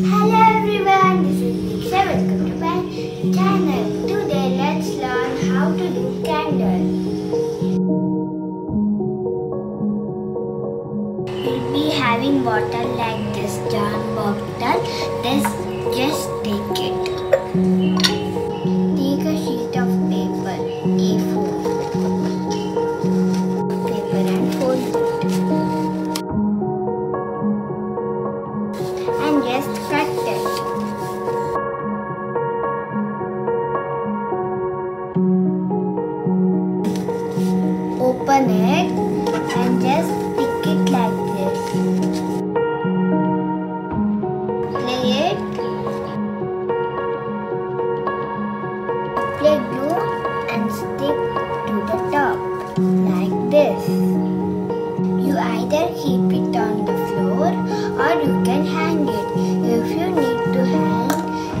Hello everyone, this is Veeksha. Welcome to my channel. Today let's learn how to do candle. We'll be having water like this jar bottle. Just take it. Take a sheet of paper, A4 paper, and fold it. And just cut it. Open it and just stick it like this. Play it. Apply glue and stick to the top like this. You either keep it on the floor or you can hang it. If you need to hang,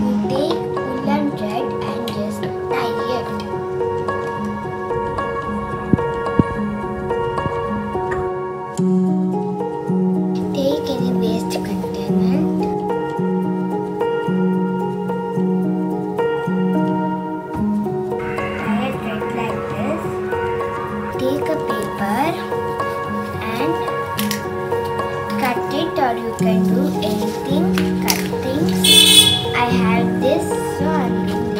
you take woolen thread and just tie it. Take any waste container and tie it like this. Take a paper and cut it, or you can do anything. I have this, so I'm doing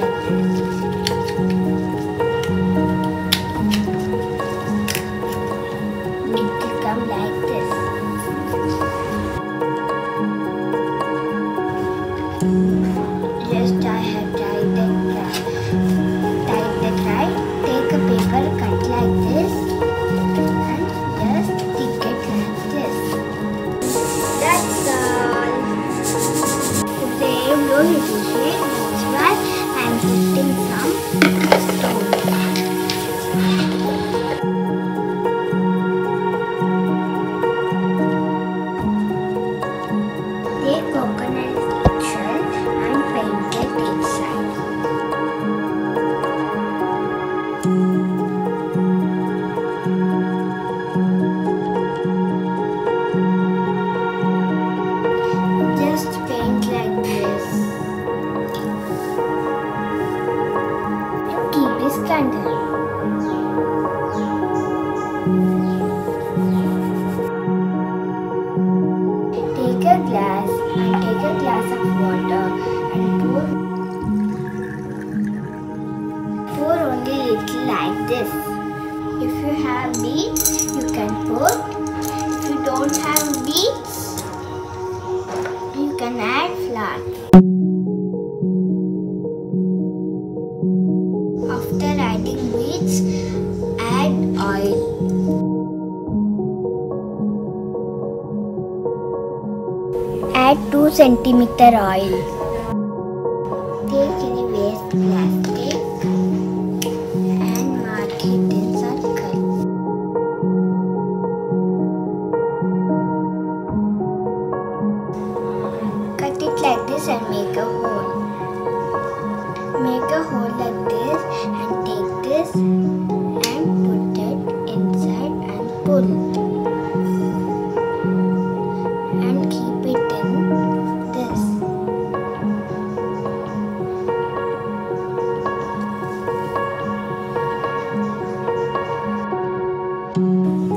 like this. It will come like this. Just I have tied the tie. Take a paper, cut like this, and just stick it like this. That's all. Don't need to shake, that's why I'm putting some stone. Take coconut shell and paint it inside. Just paint like this. Keep this candle. Take a glass and take a glass of water and pour only little like this. If you have beads, you can pour. If you don't have beads, you can add flour. After adding beads, add oil. Add 2 cm oil. Take any waste plastic and mark it in circle. Cut it like this and make a hole. Make a hole like this and take this and put it inside and pull and keep it in this.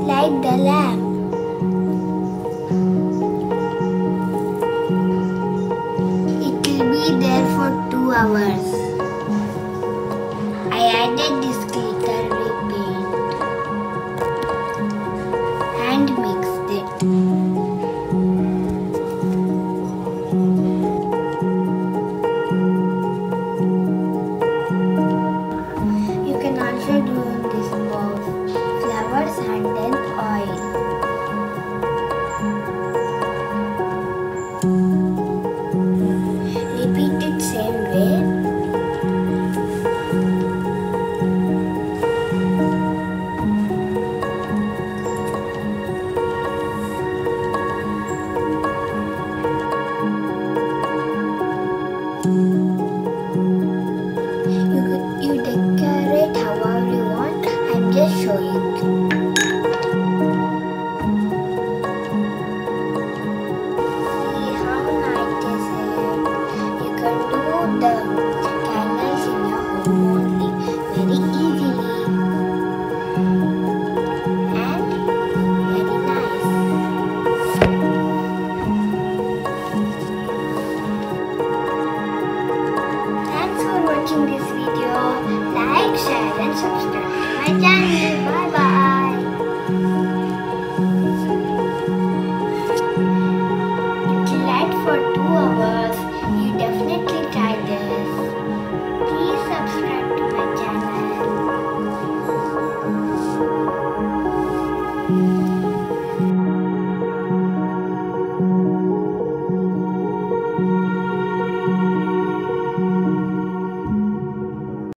Light the lamp. It will be there for 2 hours. I added this